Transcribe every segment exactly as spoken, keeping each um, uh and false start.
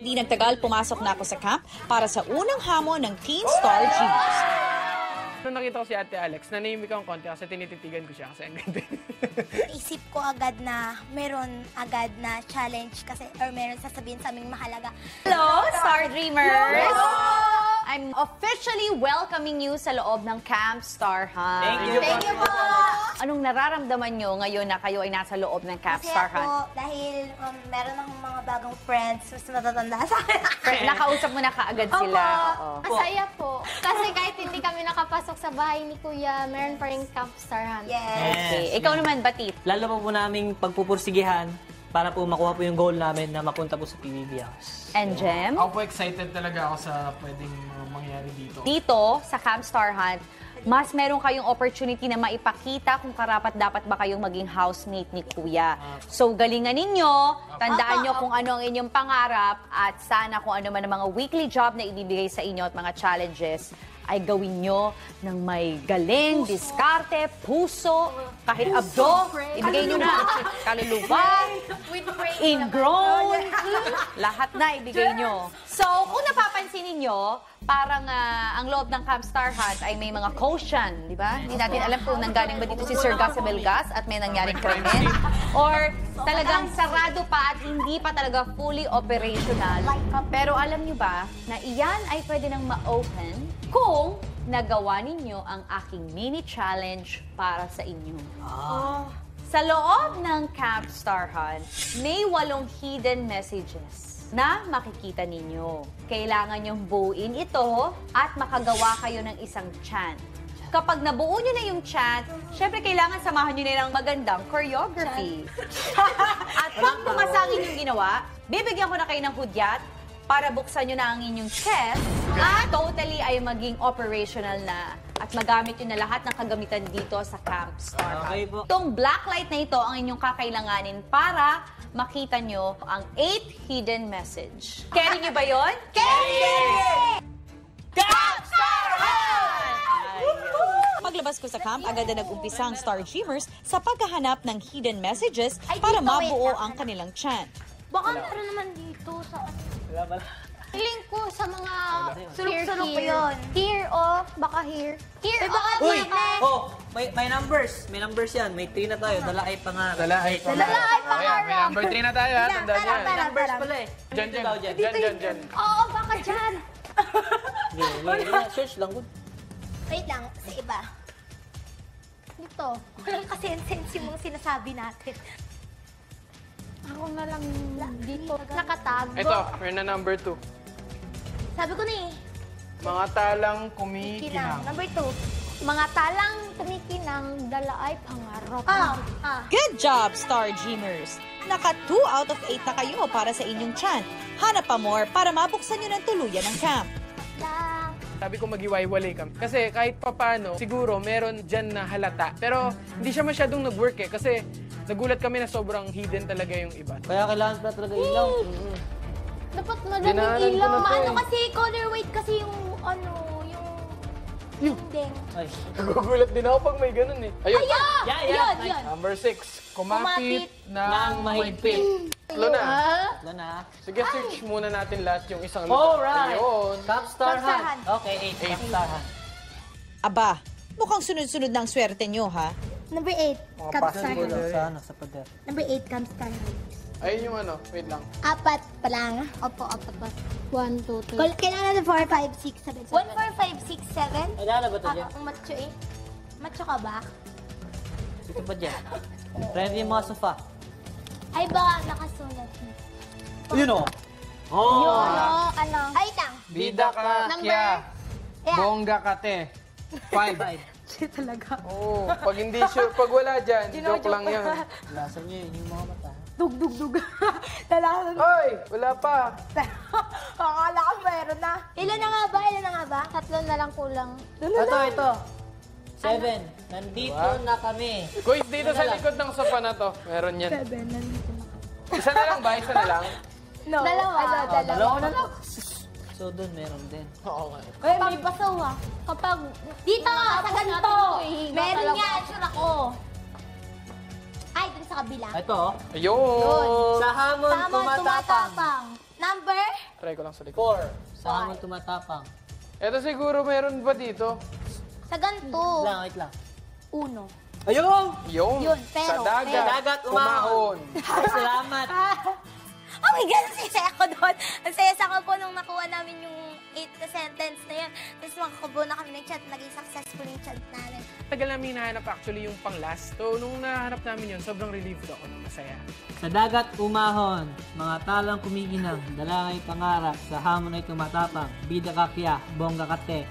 Di nagtagal, pumasok na ako sa camp para sa unang hamon ng Teen Star Dreamers. Nung nakita ko si Ate Alex, nanayimik akong konti kasi tinititigan ko siya kasi ang ganda. Isip ko agad na meron agad na challenge kasi or meron sasabihin sa aming mahalaga. Hello, Star Dreamers! Hello! I'm officially welcoming you sa loob ng Camp Star Hunt. Thank you. Thank you po. Anong nararamdaman nyo ngayon na kayo ay nasa loob ng Camp Kasi Star Hunt? Ako, dahil um, meron akong mga bagong friends, mas matatanda sa akin. Nakausap mo na kaagad sila. Oo. Masaya po. Kasi kahit hindi kami nakapasok sa bahay ni Kuya, meron pa rin Camp Star Hunt. Yes. Okay. Ikaw naman, Batit. Lalo po naming pagpupursigihan para po makuha po yung goal namin na mapunta po sa P B B House. And Jem? Ako po excited talaga ako sa pwedeng mangyari dito. Dito, sa Camp Star Hunt, mas meron kayong opportunity na maipakita kung karapat dapat ba kayong maging housemate ni Kuya. So, galingan ninyo, tandaan nyo kung ano ang inyong pangarap at sana kung ano man ang mga weekly job na ibibigay sa inyo at mga challenges ay gawin nyo ng may galing, puso, diskarte, puso, kahit puso, abdo, pray. Ibigay nyo na. Kaluluwa, ingrown, lahat na ibigay nyo. So, kung napapansin ninyo, parang uh, ang loob ng Camp Star Hunt ay may mga caution, di ba? Hindi natin alam kung nanggaling ba dito si Sir Gasabelgas at may nangyaring krimen. Or talagang sarado pa at hindi pa talaga fully operational. Pero alam nyo ba na iyan ay pwede nang ma-open kung nagawa ninyo ang aking mini-challenge para sa inyo. Oh. Sa loob ng Camp Star Hunt, may walong hidden messages na makikita ninyo. Kailangan nyong buuin ito at makagawa kayo ng isang chant. Kapag nabuo nyo na yung chant, syempre kailangan samahan nyo na ng magandang choreography. At pag pumasangin yung ginawa, bibigyan ko na kayo ng hudyat para buksan nyo na ang inyong chest at totally ay maging operational na at magamit yun na lahat ng kagamitan dito sa Camp Star Hunt. Itong black light na ito ang inyong kakailanganin para makita nyo ang eighth hidden message. Carry nyo ba yun? Carry! Camp Star Hunt! Paglabas ko sa camp, agad na nag-umpisa ang Star Dreamers sa paghahanap ng hidden messages para mabuo ang kanilang chant. Baka meron naman dito sa... Wala, wala. Hiling ko sa mga... Sulok-sulok ko yun. Here, oh. Baka here. Here, oh. Uy! Oh! May numbers. May numbers yan. May three na tayo. Dalaay pa nga. Dalaay pa nga. Dalaay pa nga. May number three na tayo, ha? Tandaan yan. May numbers pala, eh. Dyan, dyan. Dyan, dyan, dyan. Oo, baka dyan. Search lang ko. Wait lang. Sa iba. Dito. Walang kasensense yung mga sinasabi natin. Ako na lang dito. Nakatago. Ito, we're na number two. Sabi ko na eh. Mga talang kumikinang. Number two. Mga talang kumikinang dalaay pangarap. Ah, ah. Good job, Star Dreamers! Naka two out of eight na kayo para sa inyong chant. Hanap pa more para mabuksan nyo ng tuluyan ng camp. Sabi ko mag-iwaywalay kami. Kasi kahit papano, siguro meron dyan na halata. Pero hindi siya masyadong nag-work eh. Kasi nagulat kami na sobrang hidden talaga yung iba. Kaya kailangan pa talaga ilaw. Mm-hmm. Dapat madaming ilaw. Maano kasi, color weight kasi yung ano, yung... Yung ding. Ay, nagugulat din ako pag may ganun eh. Ayun! Ayun! Yeah, yeah. Yun, yun. Number six. Kumapit, Kumapit ng mahigpit. Tatlo na. Tatlo na. Sige, ay. Search muna natin lahat yung isang lugar. Alright! Camp Star Hunt. Okay, eight. Camp Star Hunt. Aba, mukhang sunod-sunod ng swerte nyo, ha? Number eight, Camp Star Hunt. Number eight, Camp Star Hunt. Ayun yung ano, wait lang. Apat pa lang. Opo, apat pa. One, two, three. Kailangan na four, five, six, seven. One, four, five, six, seven. Kailangan na ba ito dyan? Macho eh. Macho ka ba? Ito pa dyan. Ready yung mga sofa. Ay, baka nakasulat mo. Yun o. Yun o, ano? Ay, lang. Bida ka, kya. Bongga ka, te. Five. Shit talaga. Oo. Pag hindi sure, pag wala dyan, joke lang yan. Lasan niya yun, yung mga mata. Dug-dug-dug. Talaga. Hoy, wala pa. Akala ko meron na. Ilan na nga ba? Ilan na nga ba? Tatlo na lang kulang. Ito, ito. Seven. Nandito na kami. Guys, dito sa likod ng sofa na to. Meron yan. Seven. Nandito na kami. Isa na lang ba? Isa na lang? No. Dalawa. Dalawa na lang. So, doon meron din. Oo nga. Kaya may pasaw ah. Kapag... Dito! Sa ganito! Meron yan. Sure ako. Ay, doon sa kabila. Ito. Ayun! Sa hamon tumatapang. Number? Try ko lang sa likod. Four. Saan mo tumatapang? Eto siguro meron ba dito? Sa ganito. Lang, wait lang. Uno. Ayun! Yun. Yun, pero. Sa dagat, pero. dagat umahon. Ay, salamat. Oh my God, nasaya ako doon. Nasaya sa ako po nung nakuha namin yung eight sentence na yun. Tapos makakabuo na kami ng chat. Naging successful yung chat namin. Tagal namin hinahanap actually yung pang-last. So, nung nahanap namin yun, sobrang relieved ako ng masaya. Sa dagat umahon, mga talang kumikinang, dalangay pangarap, sa hamon ay tumatapang, bida kakya, bongga kate.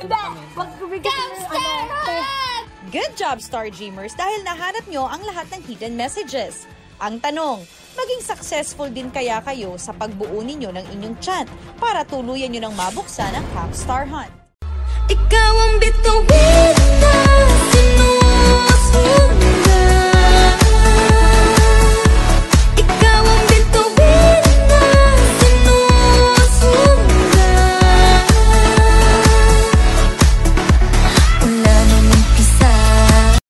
Camp Star Hunt! Good job, Star Dreamers, dahil nahanap nyo ang lahat ng hidden messages. Ang tanong, maging successful din kaya kayo sa pagbuo ninyo ng inyong chat para tuluyan nyo ng mabuksan ang Camp Star Hunt. Ikaw ang bituin na